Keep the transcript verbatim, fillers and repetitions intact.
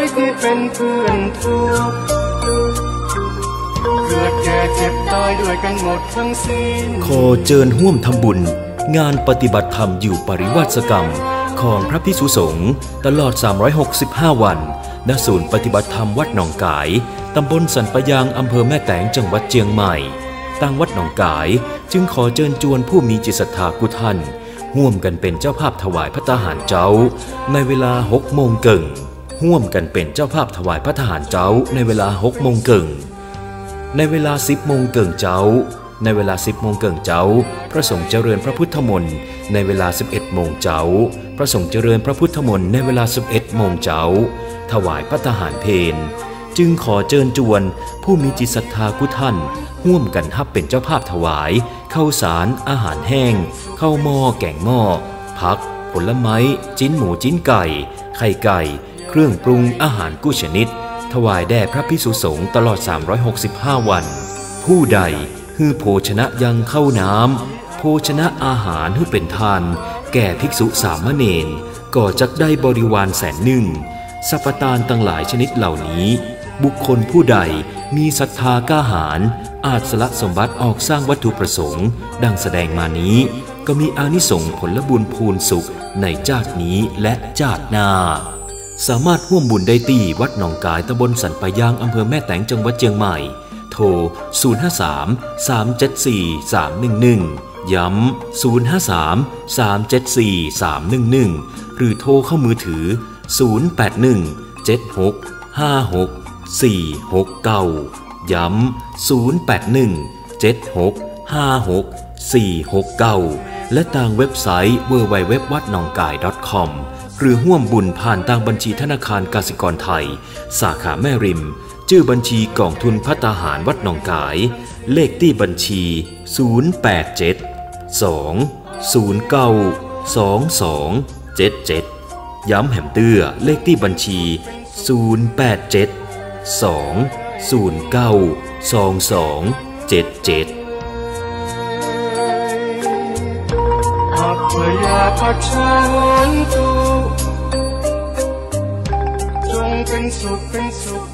ยที่เป็นเพื่อนทุกข์เกิดแก่เจ็บตายด้วยกันหมดทั้งสิ้นขอเชิญร่วมทำบุญงานปฏิบัติธรรมอยู่ปริวาสกรรมของพระภิกษุสงฆ์ตลอดสามร้อยหกสิบห้าวันณศูนย์ปฏิบัติธรรมวัดหนองกายตำบลสันปะยางอำเภอแม่แตงจังหวัดเชียงใหม่ทางวัดหนองกายจึงขอเชิญชวนผู้มีจิตศรัทธาทุกท่านร่วมกันเป็นเจ้าภาพถวายพระทหารเจ้าในเวลาหกโมงครึ่งร่วมกันเป็นเจ้าภาพถวายพระทหารเจ้าในเวลาหกโมงครึ่งในเวลาสิบโมงครึ่งเจ้าในเวลาสิบโมงครึ่งเจ้าพระสงฆ์เจริญพระพุทธมนต์ในเวลาสิบเอ็ดโมงเจ้าพระสงฆ์เจริญพระพุทธมนต์ในเวลาสิบเอ็ดโมงเจ้าถวายพระทหารเพลจึงขอเชิญชวนผู้มีจิตศรัทธาทุกท่านร่วมกันฮับเป็นเจ้าภาพถวายข้าวสารอาหารแห้งข้าวหม้อแกงหม้อผักผลไม้จิ้นหมูจิ้นไก่ไข่ไก่เครื่องปรุงอาหารกู้ชนิดถวายแด่พระภิกษุสงฆ์ตลอดสามร้อยหกสิบห้าวันผู้ใดฮือโภชนะยังเข้าน้ำโภชนะอาหารให้เป็นทานแก่ภิกษุสามเณรก็จักได้บริวารแสนหนึ่งสัพทานต่างหลายชนิดเหล่านี้บุคคลผู้ใดมีศรัทธากล้าหาญอาจสละสมบัติออกสร้างวัตถุประสงค์ดังแสดงมานี้ก็มีอานิสงส์ผลบุญพูนสุขในชาตินี้และชาติหน้าสามารถร่วมบุญได้ที่วัดหนองกายตำบลสันปะยางอำเภอแม่แตงจังหวัดเชียงใหม่โทรศูนย์ ห้า สาม สาม เจ็ด สี่ สาม หนึ่ง หนึ่งย้ำศูนย์ ห้า สาม สาม เจ็ด สี่ สาม หนึ่ง หนึ่งหรือโทรเข้ามือถือศูนย์ แปด หนึ่ง เจ็ด หก ห้า หก สี่ หก เก้าย้ำศูนย์ แปด หนึ่ง เจ็ด หก ห้า หก สี่ หก เก้าและทางเว็บไซต์ ดับเบิลยู ดับเบิลยู ดับเบิลยู ดอท วัดหนองกาย ดอท คอม หรือร่วมบุญผ่านทางบัญชีธนาคารกสิกรไทยสาขาแม่ริมชื่อบัญชีกองทุนพระทหารวัดหนองกายเลขที่บัญชี ศูนย์ แปด เจ็ด สอง ศูนย์ เก้า สอง สอง เจ็ด เจ็ดย้ำแหมเตื้อเลขที่บัญชี ศูนย์ แปด เจ็ด สอง ศูนย์ เก้า สอง สอง เจ็ด เจ็ดปัจฉันตุจงเป็นสุขเป็นสุข